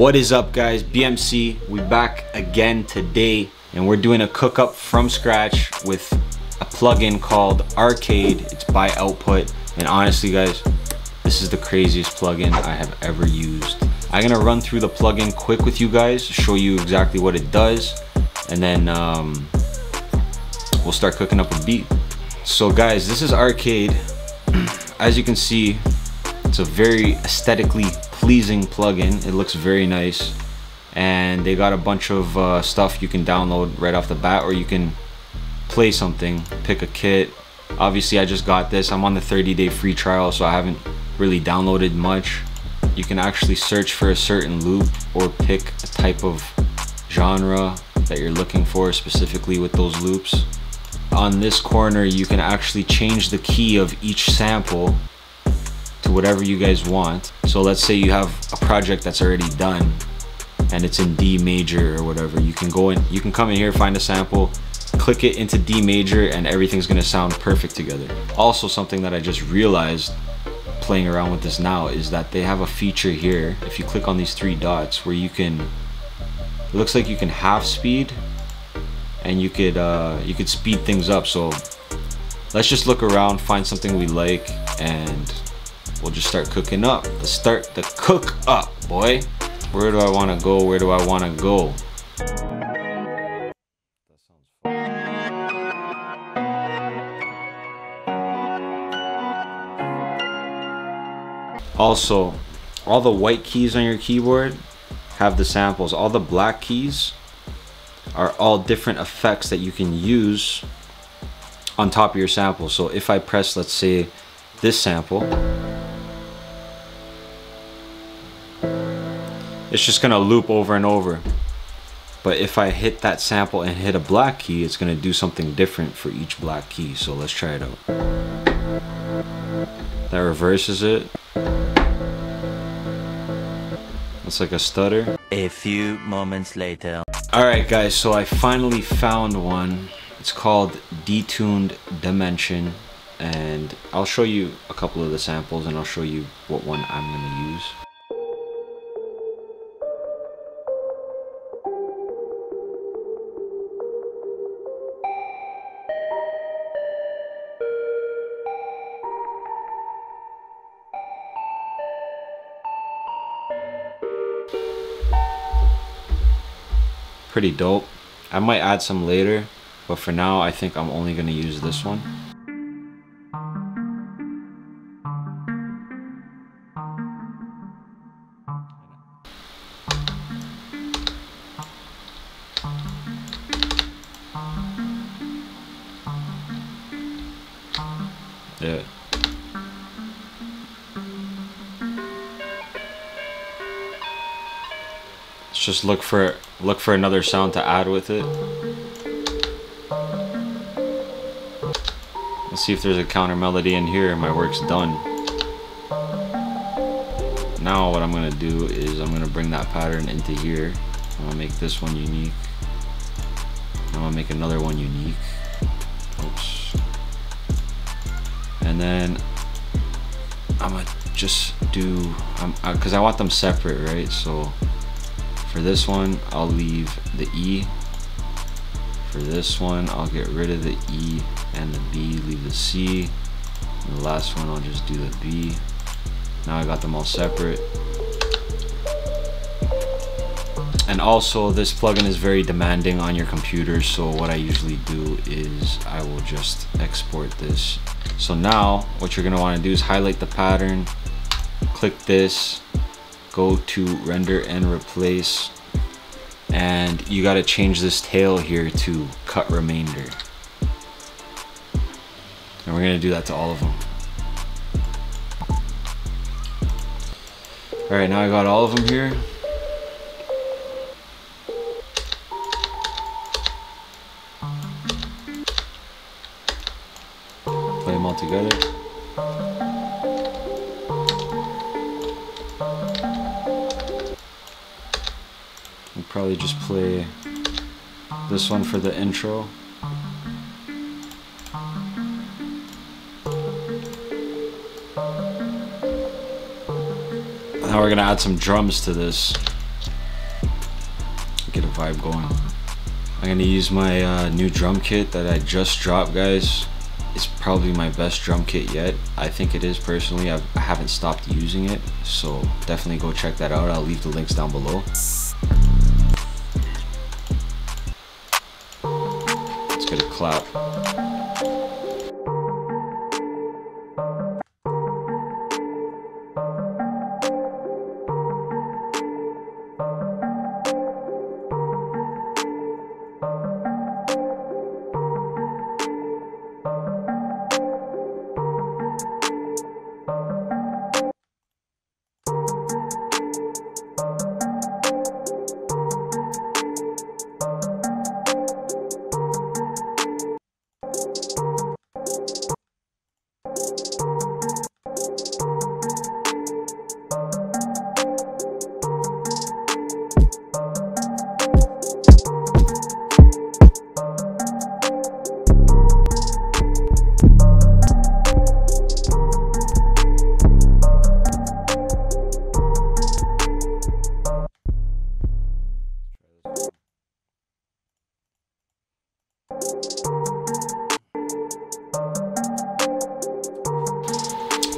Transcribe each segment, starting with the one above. What is up, guys? BMC, we back again today, and we're doing a cook-up from scratch with a plugin called Arcade. It's by Output, and honestly, guys, this is the craziest plugin I have ever used. I'm gonna run through the plugin quick with you guys, show you exactly what it does, and then we'll start cooking up a beat. So guys, this is Arcade. As you can see, it's a very aesthetically pleasing plugin. It looks very nice, and they got a bunch of stuff you can download right off the bat, or you can play something, pick a kit. Obviously, I just got this. I'm on the 30-day free trial, so I haven't really downloaded much. You can actually search for a certain loop or pick a type of genre that you're looking for specifically with those loops. On this corner, you can actually change the key of each sample to whatever you guys want. So let's say you have a project that's already done and it's in D major or whatever. You can go in, you can come in here, find a sample, click it into D major, and everything's gonna sound perfect together. Also, something that I just realized playing around with this now is that they have a feature here, if you click on these three dots, where you can, it looks like you can half speed, and you could speed things up. So let's just look around, find something we like, and we'll just start cooking up. Let's start the cook up, boy. Where do I want to go? Where do I want to go? Also, all the white keys on your keyboard have the samples. All the black keys are all different effects that you can use on top of your sample. So if I press, let's say, this sample, it's just gonna loop over and over. But if I hit that sample and hit a black key, it's gonna do something different for each black key. So let's try it out. That reverses it. It's like a stutter. A few moments later. All right, guys, so I finally found one. It's called Detuned Dimension, and I'll show you a couple of the samples, and I'll show you what one I'm gonna use. Pretty dope. I might add some later, but for now I think I'm only gonna use this one. Yeah. Let's just look for another sound to add with it. Let's see if there's a counter melody in here and my work's done. Now what I'm gonna do is I'm gonna bring that pattern into here. I'm gonna make this one unique. I'm gonna make another one unique. Oops. And then I'm gonna just do, because I want them separate, right? So for this one, I'll leave the E. For this one, I'll get rid of the E and the B, leave the C. And the last one, I'll just do the B. Now I got them all separate. And also, this plugin is very demanding on your computer, so what I usually do is I will just export this. So now, what you're gonna wanna do is highlight the pattern, click this, go to render and replace, and you got to change this tail here to cut remainder, and we're going to do that to all of them. All right, now I got all of them here. Play them all together. Probably just play this one for the intro. Now we're gonna add some drums to this. get a vibe going. I'm gonna use my new drum kit that I just dropped, guys. It's probably my best drum kit yet. I think it is, personally. I haven't stopped using it, so definitely go check that out. I'll leave the links down below. Let's get a clap.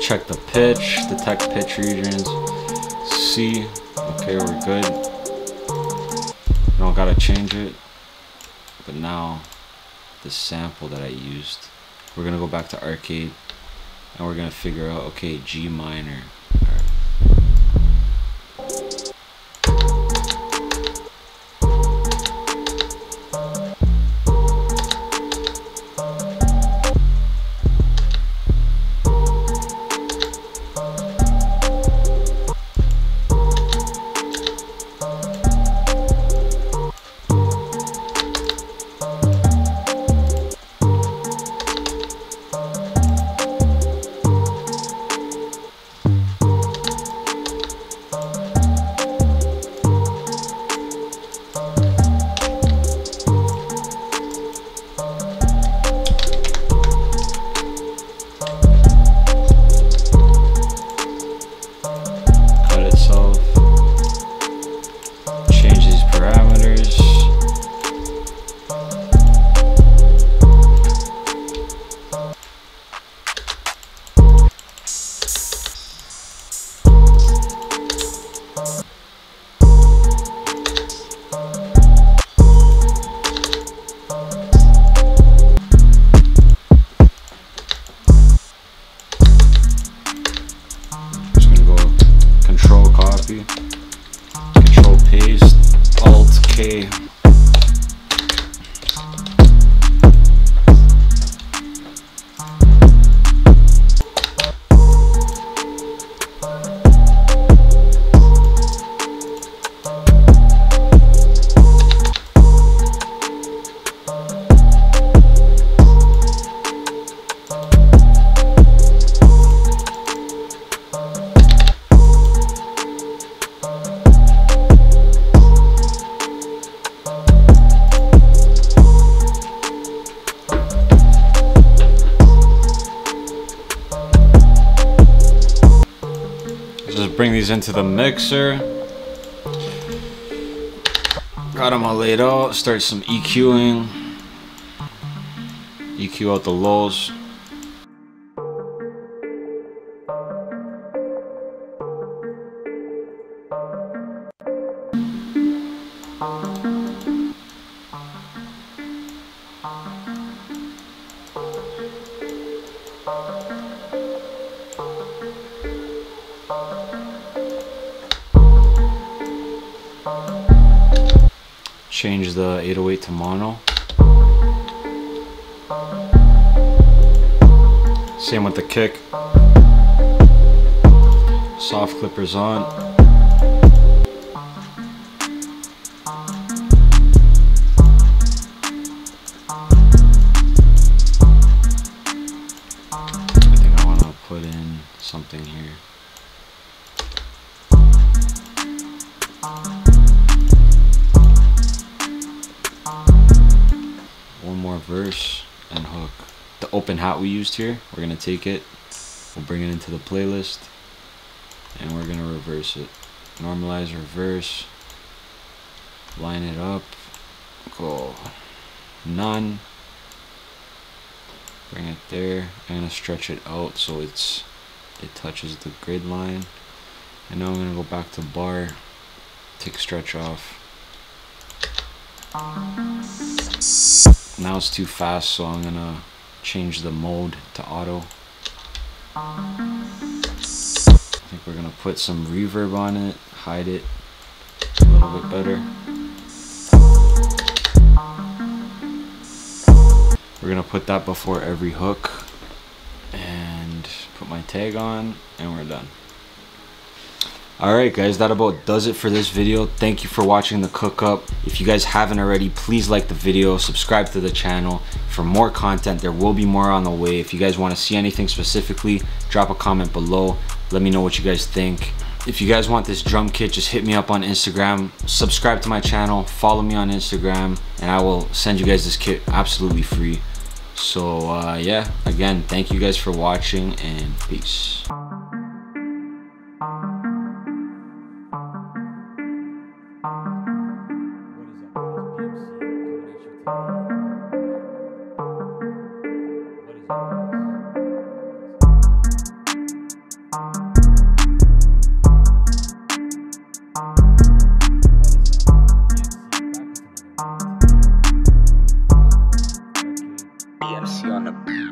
Check the pitch, detect pitch regions, C, okay, we're good. Don't gotta change it, but now the sample that I used, we're gonna go back to Arcade and we're gonna figure out, okay, G minor. Control paste, Alt K. Bring these into the mixer. Got them all laid out. Start some EQing. EQ out the lows. Change the 808 to mono. Same with the kick. Soft clippers on. I think I want to put in something here. Verse and hook. The open hat we used here, we're gonna take it, we'll bring it into the playlist, and we're gonna reverse it. Normalize, reverse, line it up, go none, bring it there. I'm gonna stretch it out so it touches the grid line. And now I'm gonna go back to bar, take stretch off. Now it's too fast, so I'm gonna change the mode to auto. I think we're gonna put some reverb on it, hide it a little bit better. We're gonna put that before every hook and put my tag on, and we're done. Alright guys, that about does it for this video. Thank you for watching the cook up. If you guys haven't already, please like the video, subscribe to the channel for more content. There will be more on the way. If you guys want to see anything specifically, drop a comment below. Let me know what you guys think. If you guys want this drum kit, just hit me up on Instagram, subscribe to my channel, follow me on Instagram, and I will send you guys this kit absolutely free. So yeah, again, thank you guys for watching, and peace. On the beat.